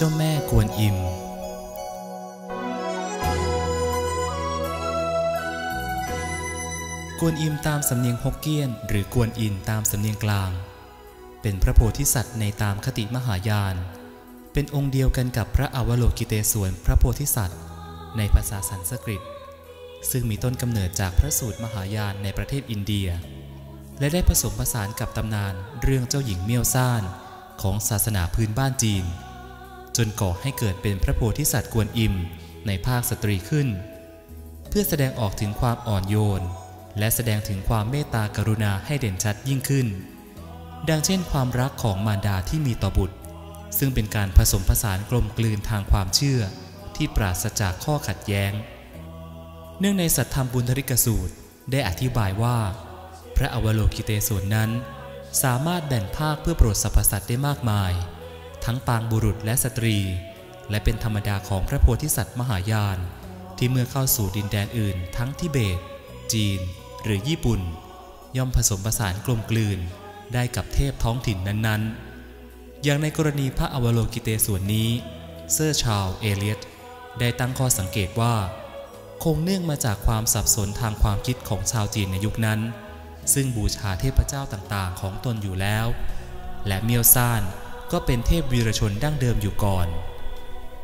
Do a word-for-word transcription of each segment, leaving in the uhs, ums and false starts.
เจ้าแม่กวนอิมกวนอิมตามสำเนียงฮกเกี้ยนหรือกวนอินตามสำเนียงกลางเป็นพระโพธิสัตว์ในตามคติมหายานเป็นองค์เดียวกันกับพระอวโลกิเตศวรพระโพธิสัตว์ในภาษาสันสกฤตซึ่งมีต้นกำเนิดจากพระสูตรมหายานในประเทศอินเดียและได้ผสมผสานกับตำนานเรื่องเจ้าหญิงเมี่ยวซ่านของศาสนาพื้นบ้านจีนจนก่อให้เกิดเป็นพระโพธิสัตว์กวนอิมในภาคสตรีขึ้นเพื่อแสดงออกถึงความอ่อนโยนและแสดงถึงความเมตตากรุณาให้เด่นชัดยิ่งขึ้นดังเช่นความรักของมารดาที่มีต่อบุตรซึ่งเป็นการผสมผสานกลมกลืนทางความเชื่อที่ปราศจากข้อขัดแย้งเนื่องในสัทธรรมบุญธริกสูตรได้อธิบายว่าพระอวโลกิเตศวรนั้นสามารถแบ่งภาคเพื่อโปรดสรรพสัตว์ได้มากมายทั้งปางบุรุษและสตรีและเป็นธรรมดาของพระโพธิสัตว์มหายานที่เมื่อเข้าสู่ดินแดนอื่นทั้งทิเบตจีนหรือญี่ปุ่นย่อมผสมผสานกลมกลืนได้กับเทพท้องถิ่นนั้นๆอย่างในกรณีพระอวโลกิเตศวรนี้เซอร์ชาร์ล เอเลียตได้ตั้งข้อสังเกตว่าคงเนื่องมาจากความสับสนทางความคิดของชาวจีนในยุคนั้นซึ่งบูชาเทพเจ้าต่างๆของตนอยู่แล้วและเมี่ยวซ่านก็เป็นเทพวีรชนดั้งเดิมอยู่ก่อน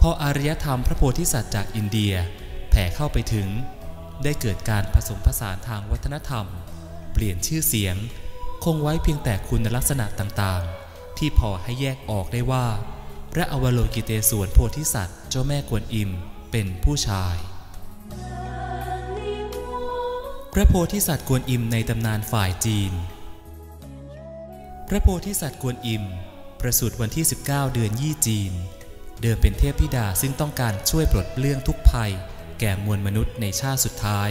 พออารยธรรมพระโพธิสัตว์จากอินเดียแผ่เข้าไปถึงได้เกิดการผสมผสานทางวัฒนธรรมเปลี่ยนชื่อเสียงคงไว้เพียงแต่คุณลักษณะต่างๆที่พอให้แยกออกได้ว่าพระอวโลกิเตศวรโพธิสัตว์เจ้าแม่กวนอิมเป็นผู้ชายพระโพธิสัตว์กวนอิมในตำนานฝ่ายจีนพระโพธิสัตว์กวนอิมประสูติวันที่สิบเก้าเดือนยี่จีนเดิมเป็นเทพธิดาซึ่งต้องการช่วยปลดเปลื้องทุกภัยแก่มวลมนุษย์ในชาติสุดท้าย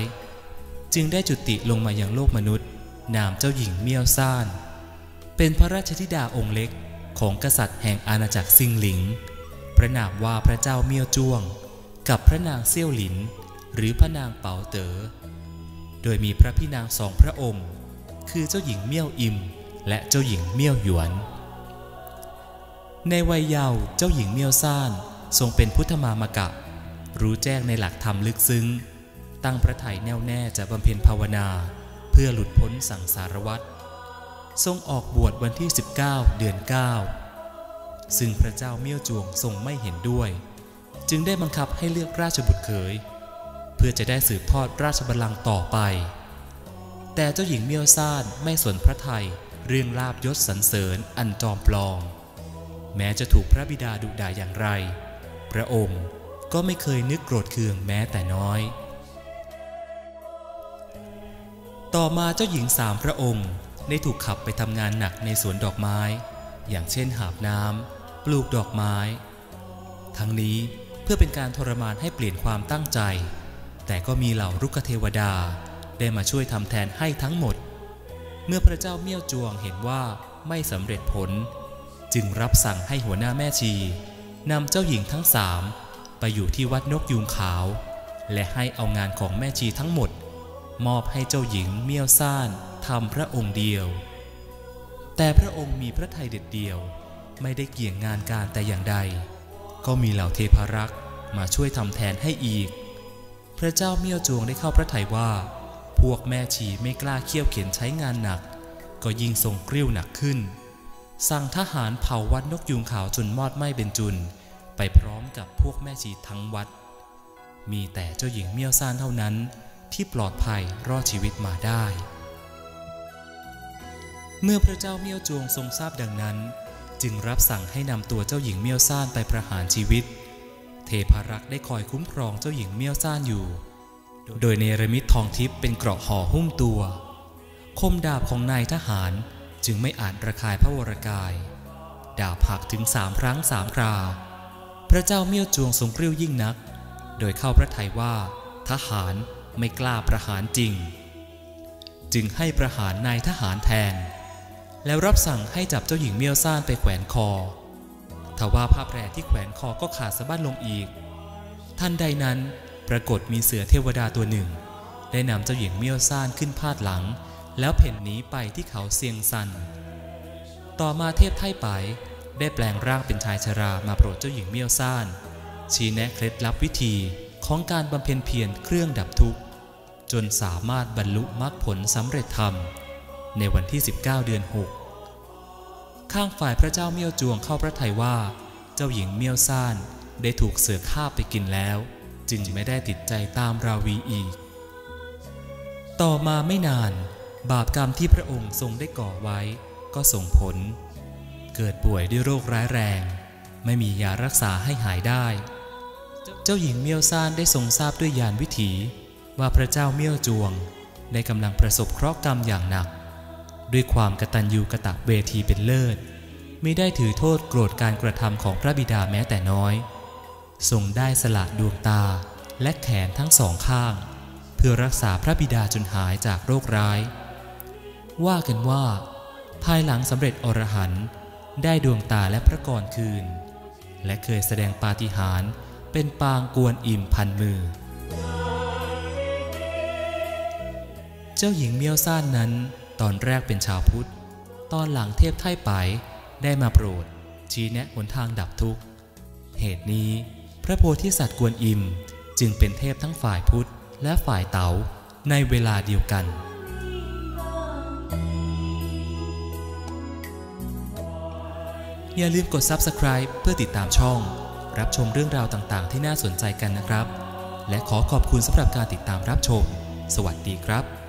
จึงได้จุติลงมายังโลกมนุษย์นามเจ้าหญิงเมี่ยวซ่านเป็นพระราชธิดาองค์เล็กของกษัตริย์แห่งอาณาจักรซิงหลิงพระนามว่าพระเจ้าเมี่ยวจ้วงกับพระนางเซี่ยวหลินหรือพระนางเป๋าเต๋อโดยมีพระพี่นางสองพระองค์คือเจ้าหญิงเมี่ยวอิมและเจ้าหญิงเมี่ยวหยวนในวัยเยาว์เจ้าหญิงเมี่ยวซ่านทรงเป็นพุทธมามกะรู้แจ้งในหลักธรรมลึกซึ้งตั้งพระทัยแน่วแน่จะบำเพ็ญภาวนาเพื่อหลุดพ้นสังสารวัฏทรงออกบวชวันที่สิบเก้าเดือนเก้าซึ่งพระเจ้าเมี่ยวจวงทรงไม่เห็นด้วยจึงได้บังคับให้เลือกราชบุตรเขยเพื่อจะได้สืบทอดราชบัลลังก์ต่อไปแต่เจ้าหญิงเมี่ยวซ่านไม่สนพระทัยเรื่องลาภยศสรรเสริญอันจอมปลอมแม้จะถูกพระบิดาดุด่าอย่างไรพระองค์ก็ไม่เคยนึกโกรธเคืองแม้แต่น้อยต่อมาเจ้าหญิงสามพระองค์ได้ถูกขับไปทำงานหนักในสวนดอกไม้อย่างเช่นหาบน้ำปลูกดอกไม้ทั้งนี้เพื่อเป็นการทรมานให้เปลี่ยนความตั้งใจแต่ก็มีเหล่ารุกขเทวดาได้มาช่วยทำแทนให้ทั้งหมดเมื่อพระเจ้าเมี่ยวจวงเห็นว่าไม่สำเร็จผลจึงรับสั่งให้หัวหน้าแม่ชีนำเจ้าหญิงทั้งสามไปอยู่ที่วัดนกยูงขาวและให้เอางานของแม่ชีทั้งหมดมอบให้เจ้าหญิงเมี่ยวซ่านทำพระองค์เดียวแต่พระองค์มีพระทัยเด็ดเดี่ยวไม่ได้เกี่ยงงานการแต่อย่างใดก็มีเหล่าเทพารักษ์มาช่วยทำแทนให้อีกพระเจ้าเมี่ยวจวงได้เข้าพระทัยว่าพวกแม่ชีไม่กล้าเคี่ยวเข็นใช้งานหนักก็ยิ่งทรงกริ้วหนักขึ้นสั่งทหารเผาวัดนกยูงขาวจนมอดไหม้เป็นจุนไปพร้อมกับพวกแม่ชีทั้งวัดมีแต่เจ้าหญิงเมี่ยวซ่านเท่านั้นที่ปลอดภัยรอดชีวิตมาได้เมื่อพระเจ้าเมี่ยวจวงทรงทราบดังนั้นจึงรับสั่งให้นำตัวเจ้าหญิงเมี่ยวซ่านไปประหารชีวิตเทพารักษ์ได้คอยคุ้มครองเจ้าหญิงเมี่ยวซ่านอยู่โดยเนรมิตทองทิพย์เป็นเกราะห่อหุ้มตัวคมดาบของนายทหารจึงไม่อาจระคายพระวรกายดาบหักถึงสามครั้งสามคราพระเจ้าเมี่ยวจวงทรงกริ้วยิ่งนักโดยเข้าพระทัยว่าทหารไม่กล้าประหารจริงจึงให้ประหารนายทหารแทนแล้วรับสั่งให้จับเจ้าหญิงเมี่ยวซ่านไปแขวนคอทว่าผ้าแพรที่แขวนคอก็ขาดสะบั้นลงอีกทันใดนั้นปรากฏมีเสือเทวดาตัวหนึ่งได้นำเจ้าหญิงเมี่ยวซ่านขึ้นพาดหลังแล้วเพ่นหนีไปที่เขาเซียงซันต่อมาเทพไถ่ไป ได้แปลงร่างเป็นชายชรามาโปรดเจ้าหญิงเมี่ยวซ่านชี้แนะเคล็ดลับวิธีของการบำเพ็ญเพียรเครื่องดับทุกข์จนสามารถบรรลุมรรคผลสำเร็จธรรมในวันที่สิบเก้าเดือนหกข้างฝ่ายพระเจ้าเมี่ยวจวงเข้าพระทัยว่าเจ้าหญิงเมี่ยวซ่านได้ถูกเสือฆ่าไปกินแล้วจึงไม่ได้ติดใจตามราวีอีกต่อมาไม่นานบาปกรรมที่พระองค์ทรงได้ก่อไว้ก็ส่งผลเกิดป่วยด้วยโรคร้ายแรงไม่มียารักษาให้หายได้เจ้าหญิงเมี่ยวซ่านได้ทรงทราบด้วยญาณวิถีว่าพระเจ้าเมี่ยวจวงได้กำลังประสบเคราะห์กรรมอย่างหนักด้วยความกตัญญูกตเวทีเป็นเลิศมิได้ถือโทษโกรธการกระทำของพระบิดาแม้แต่น้อยทรงได้สละดวงตาและแขนทั้งสองข้างเพื่อรักษาพระบิดาจนหายจากโรคร้ายว่ากันว่าภายหลังสำเร็จอรหันต์ได้ดวงตาและพระกรคืนและเคยแสดงปาฏิหาริย์เป็นปางกวนอิ่มพันมือเจ้าหญิงเมี่ยวซ่านนั้นตอนแรกเป็นชาวพุทธตอนหลังเทพไถ่ไปได้มาโปรดชี้แนะหนทางดับทุกข์เหตุนี้พระโพธิสัตว์กวนอิมจึงเป็นเทพทั้งฝ่ายพุทธและฝ่ายเต๋าในเวลาเดียวกันอย่าลืมกด ซับสไครบ์ เพื่อติดตามช่องรับชมเรื่องราวต่างๆที่น่าสนใจกันนะครับและขอขอบคุณสำหรับการติดตามรับชมสวัสดีครับ